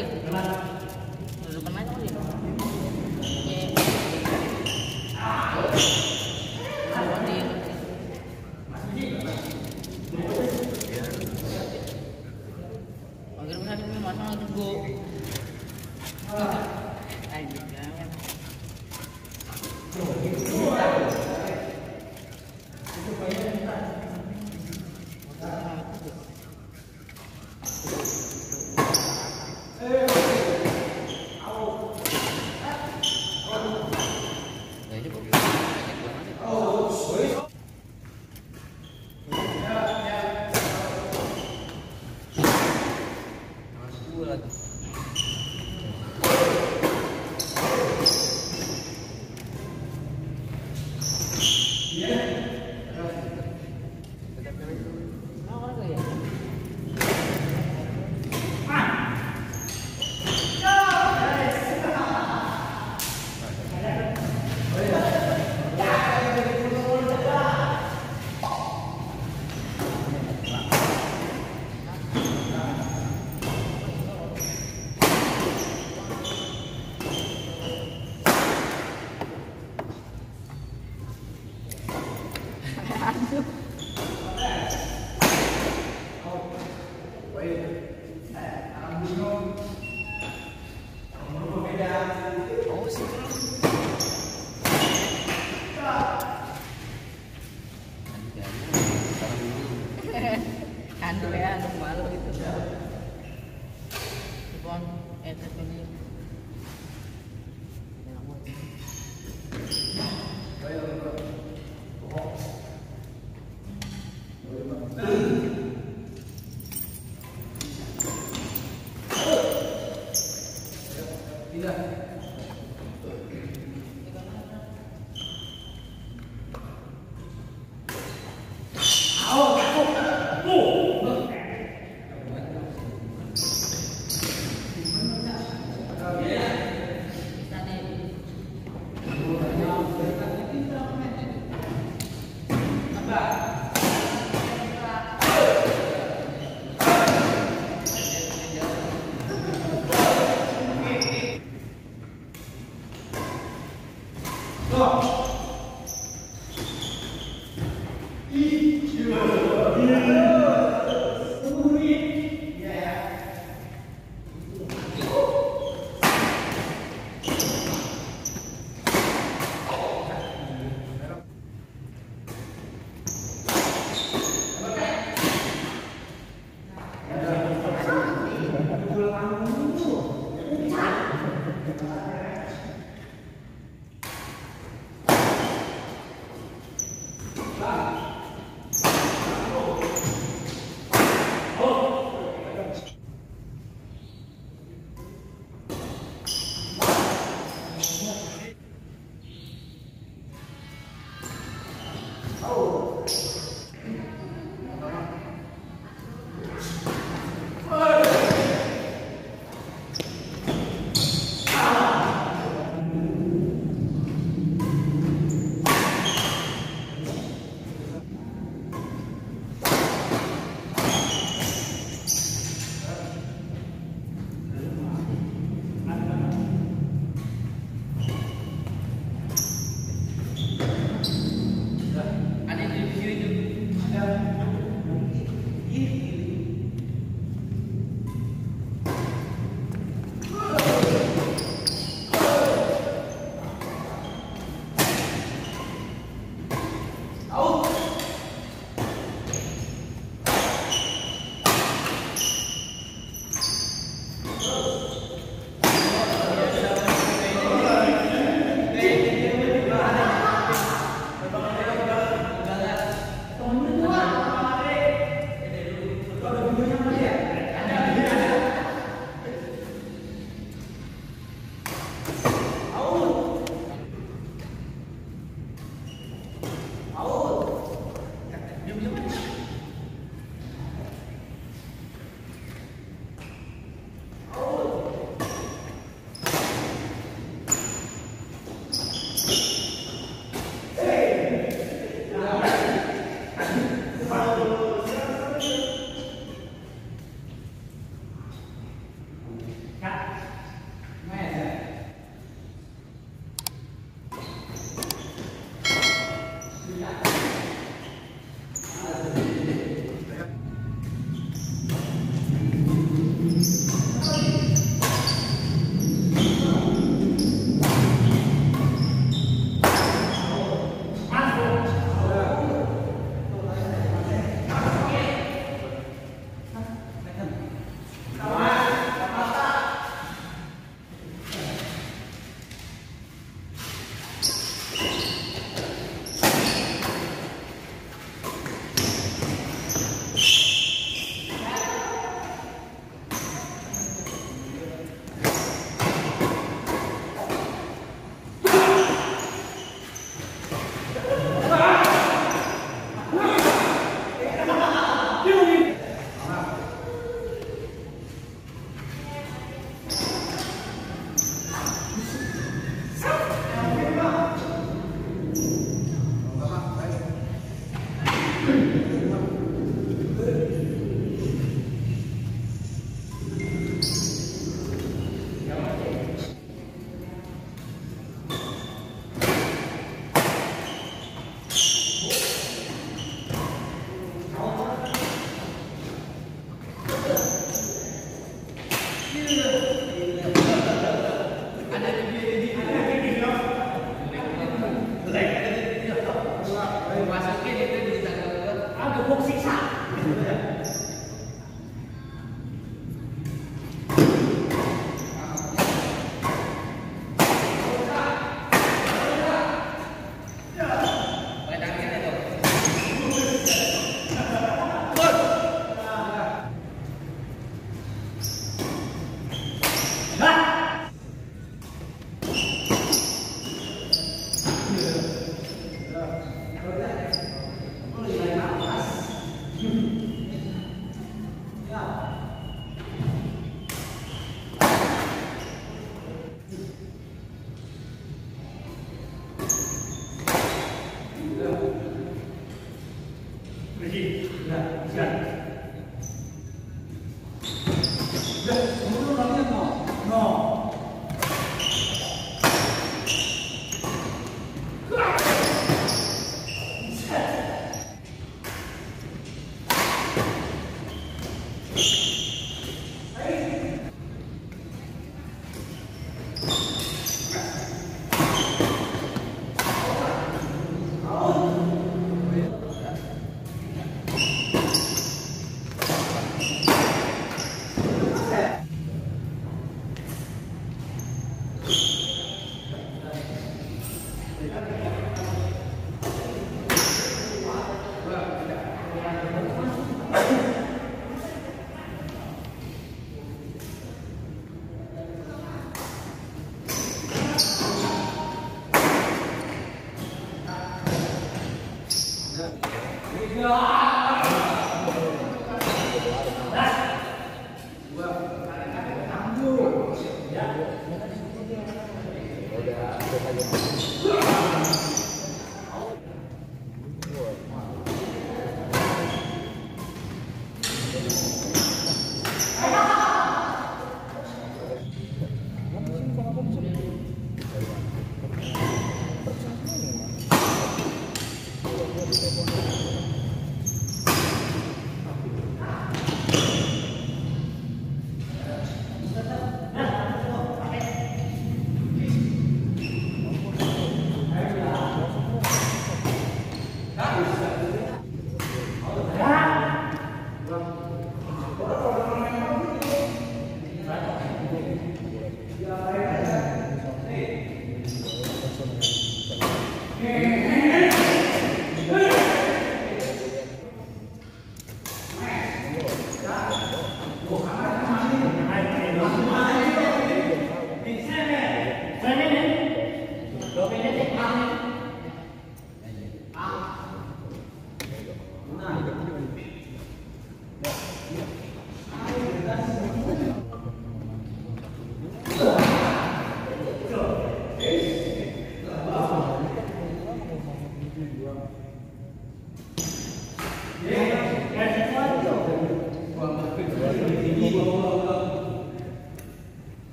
lagi dudukan aja kali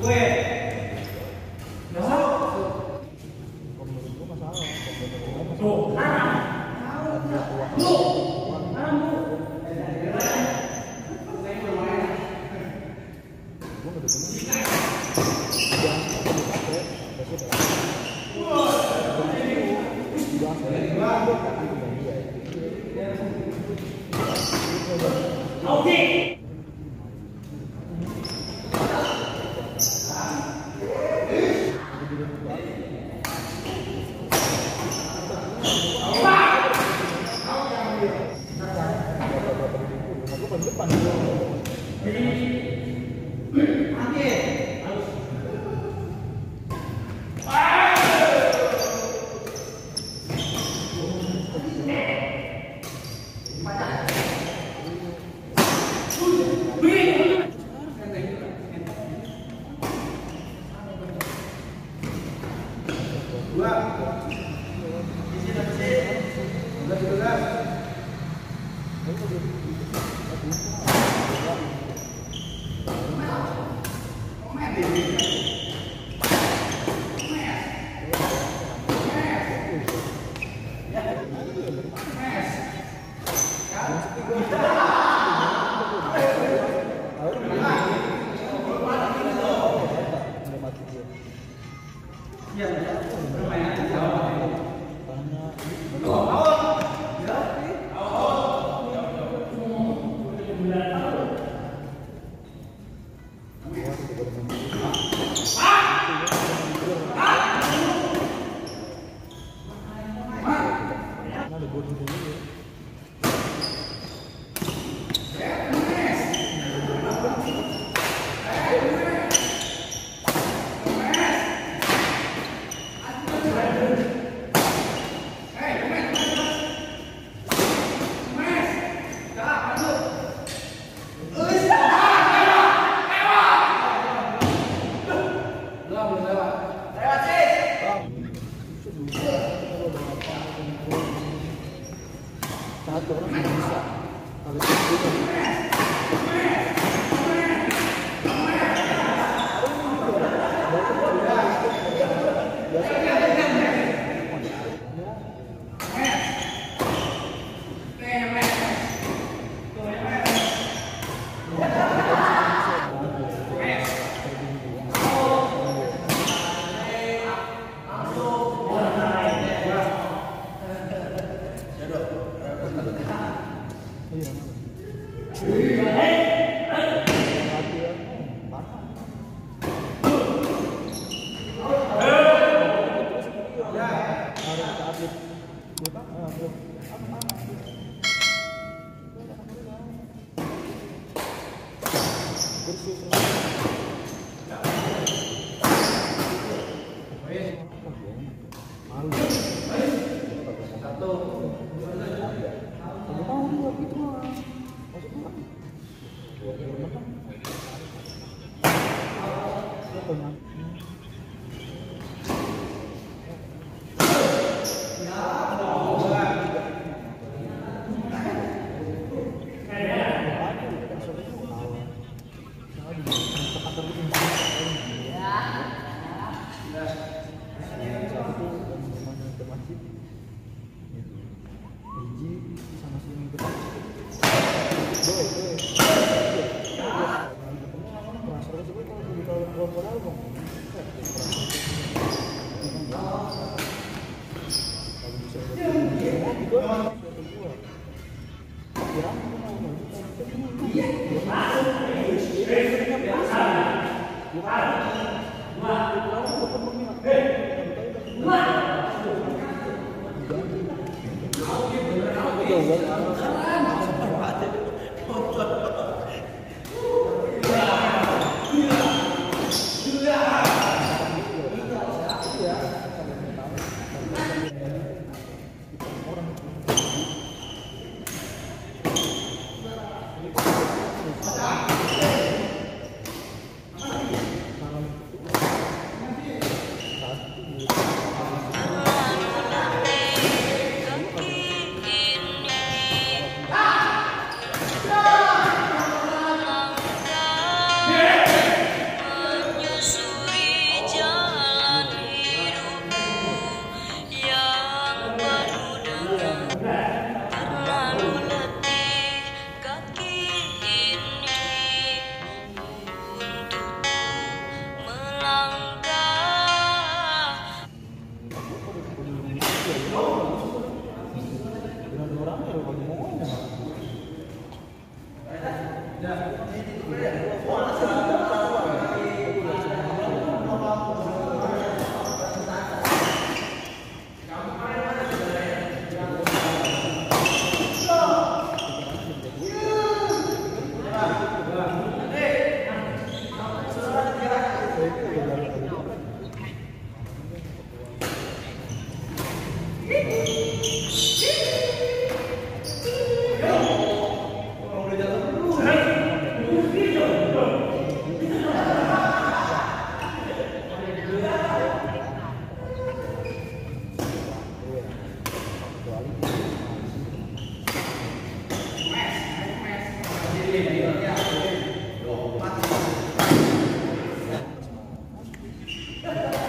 Where? Okay. Hey, come on. What?